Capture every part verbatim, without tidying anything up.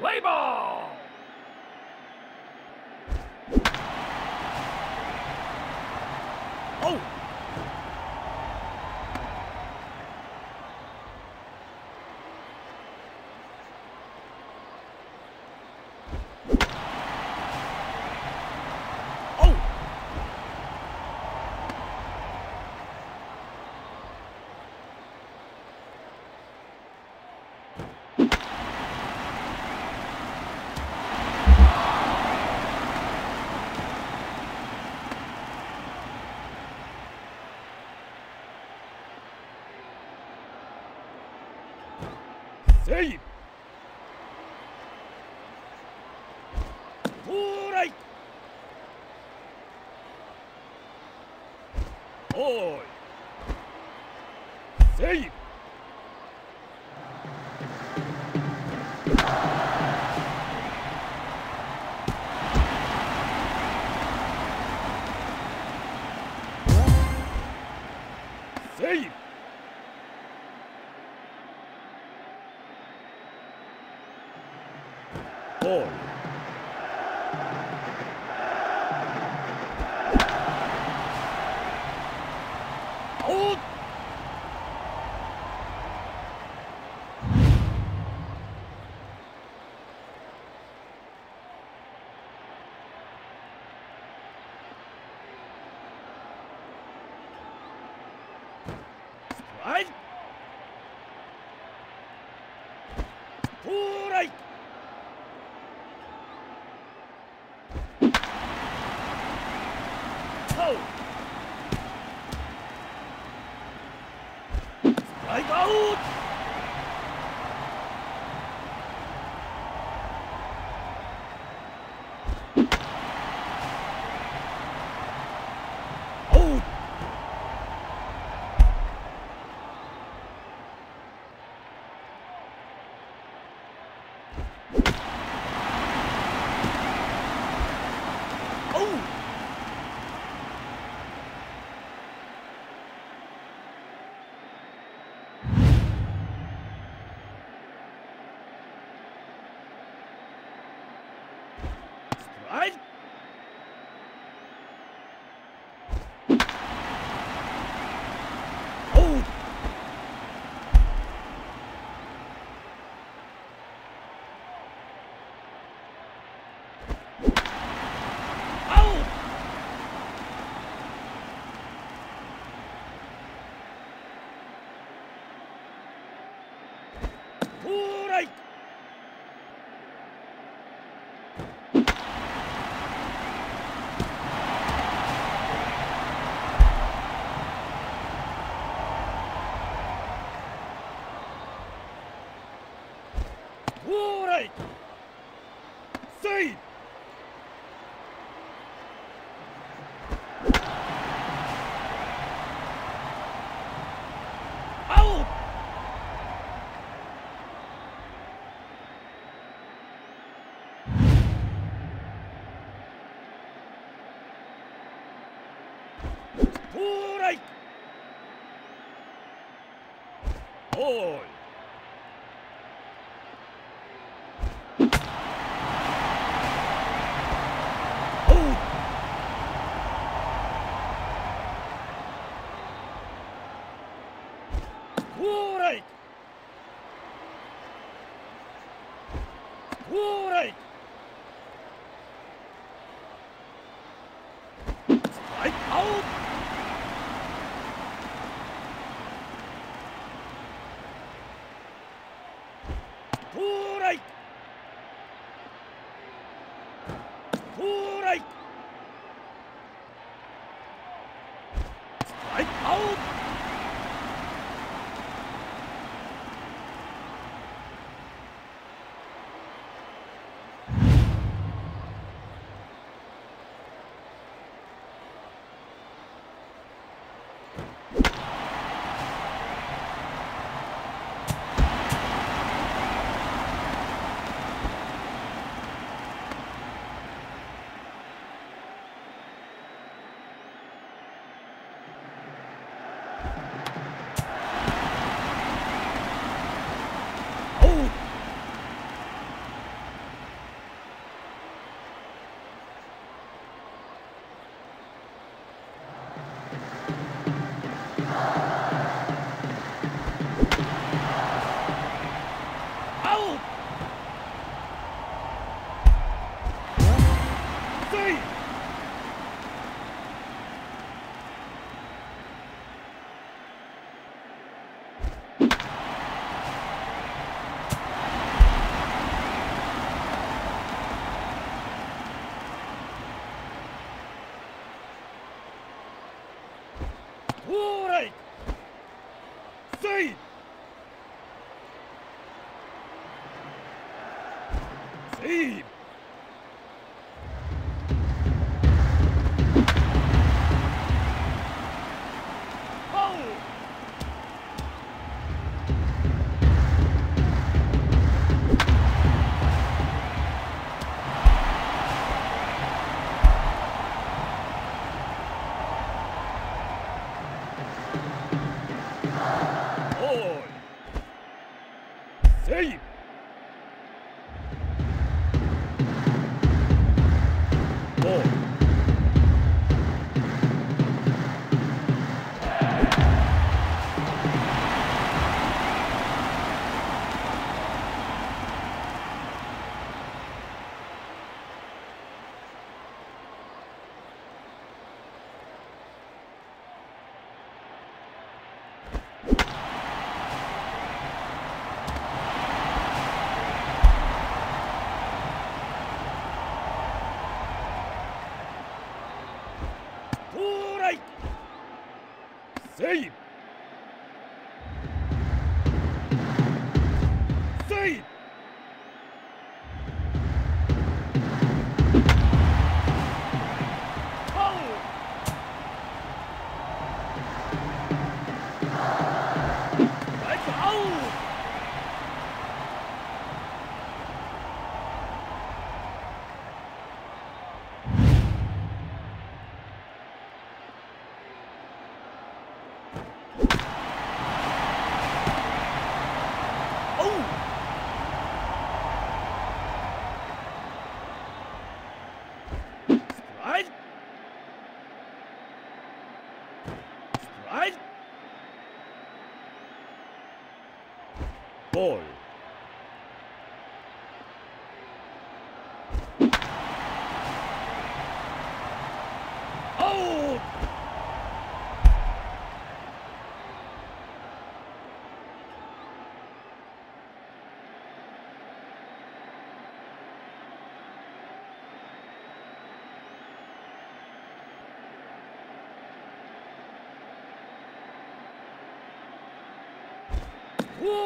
Play ball! Oh! Hey! All right! Oh! Hey! Hey! All right. All right. Strike out! Out! Oh! Right? Oh! Oh! All right! All right. Save. Out. All right. Boy. All right. All right. Strike out. All right. All right. Strike out. speed. Hey! Save! Save! Ball. Oh!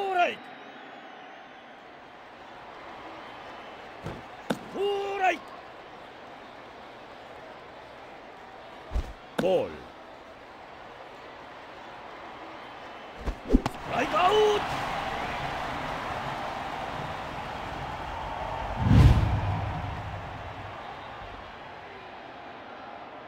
All right. Ball. Strike out. Oh. Save!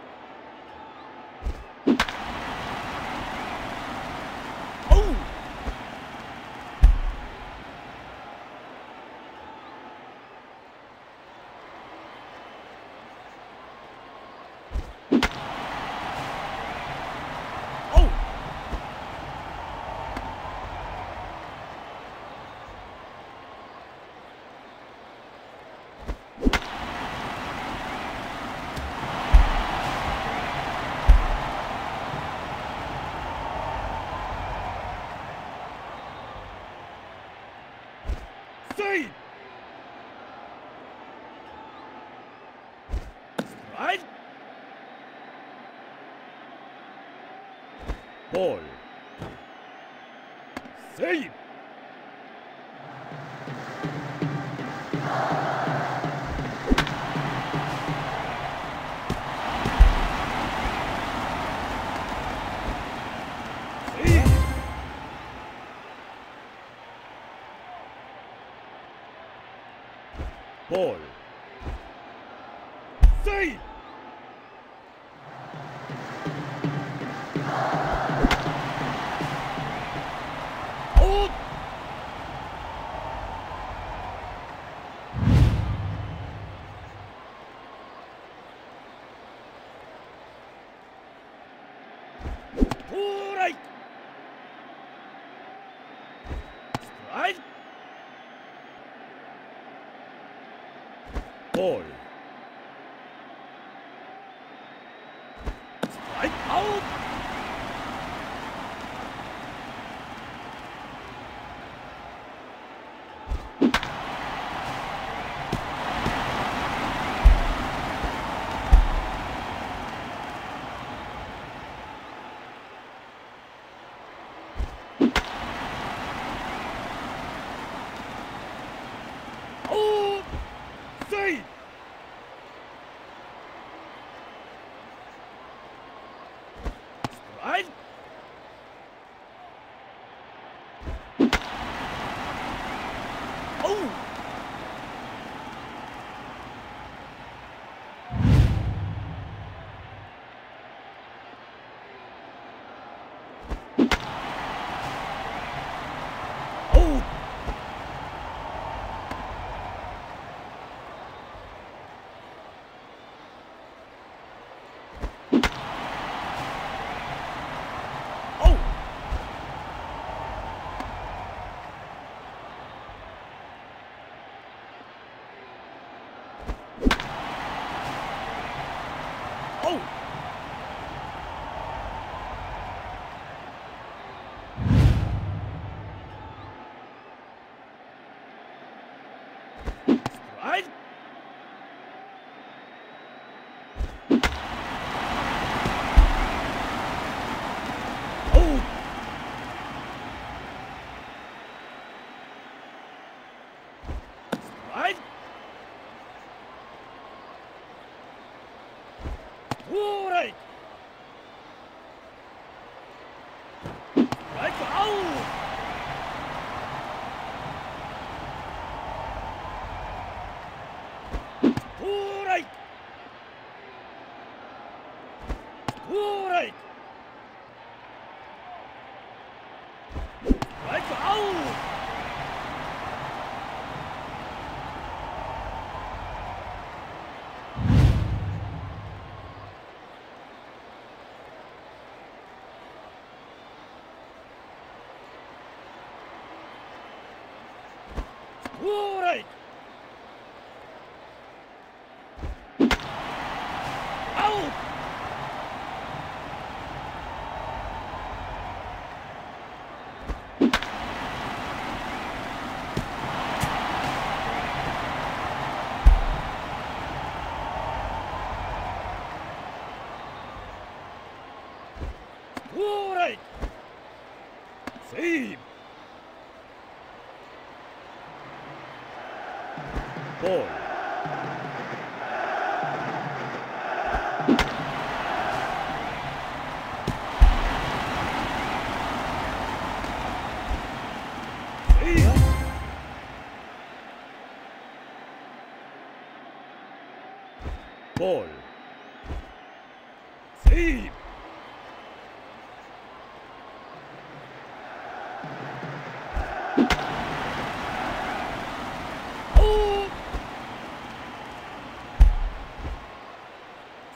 Strike! Ball! Save! Ball. Save! Oh! All right! Strike! Ball. Strike out. Oh. Right. Out. Right. Save. Ball. Ball. Save.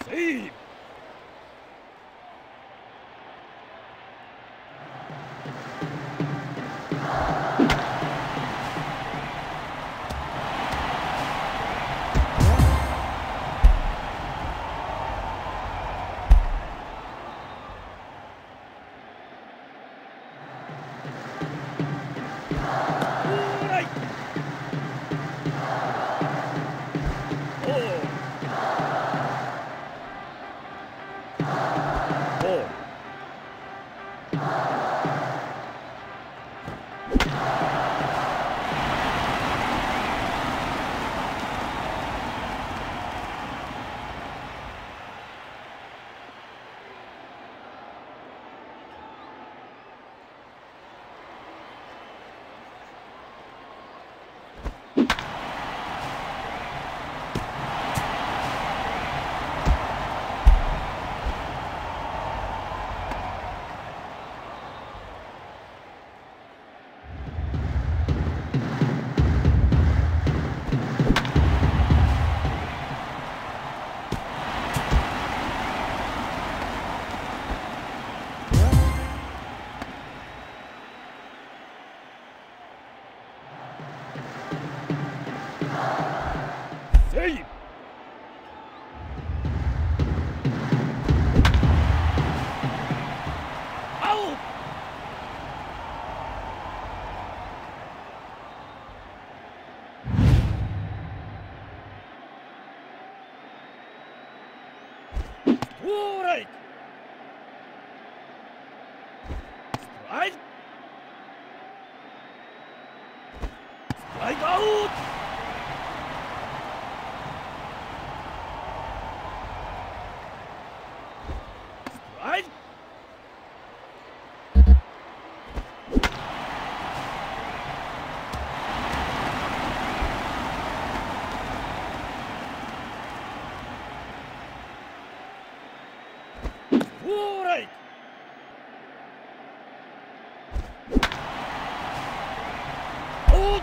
Save! Hey! Out! All right! Strike! Strike out! All right. Oh.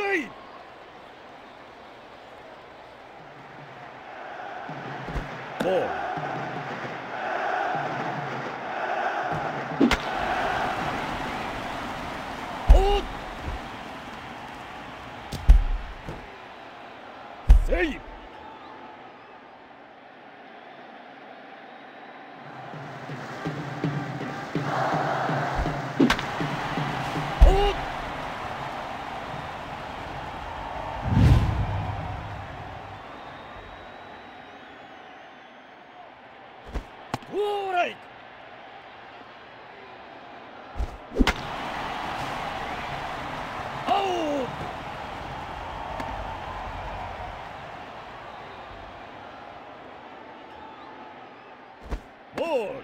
fifteen! Ball. Oh! Save! Ball.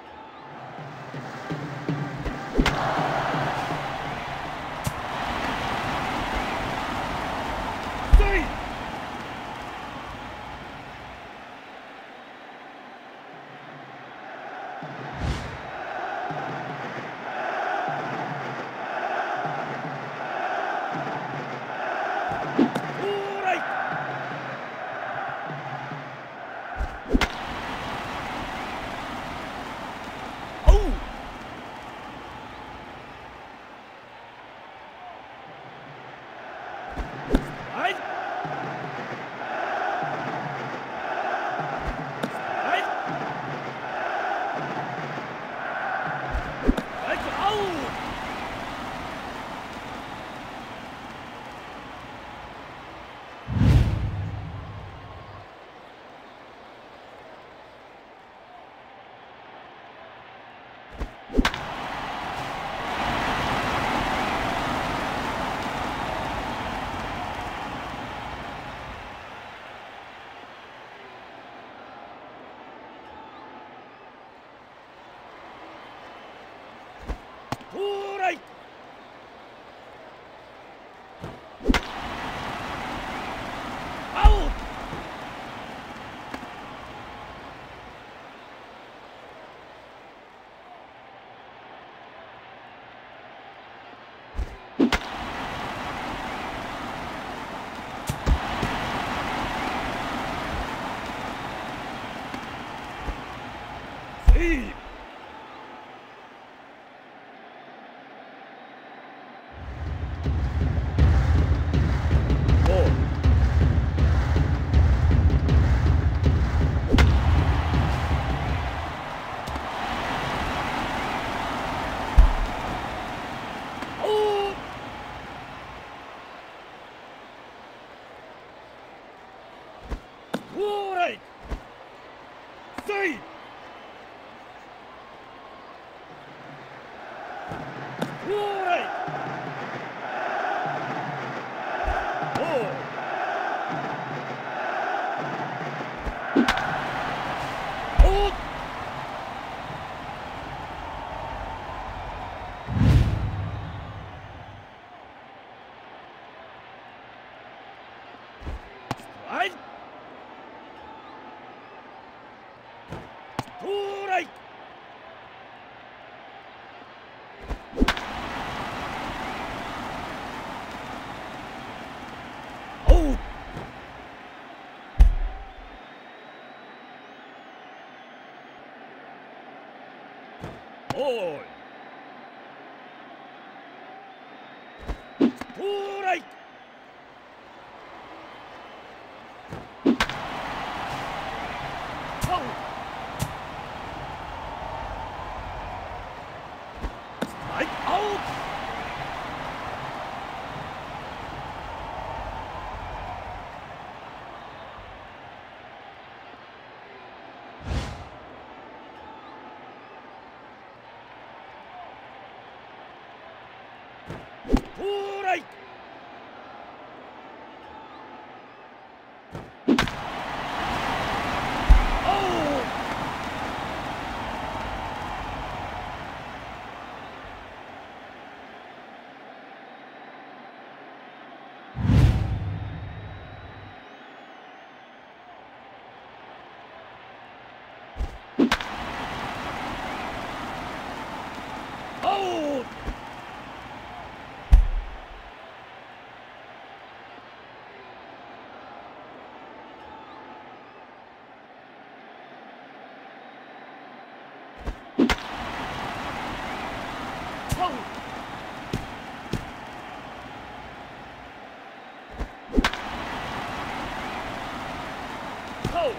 Strike. Ball. All right. Ho!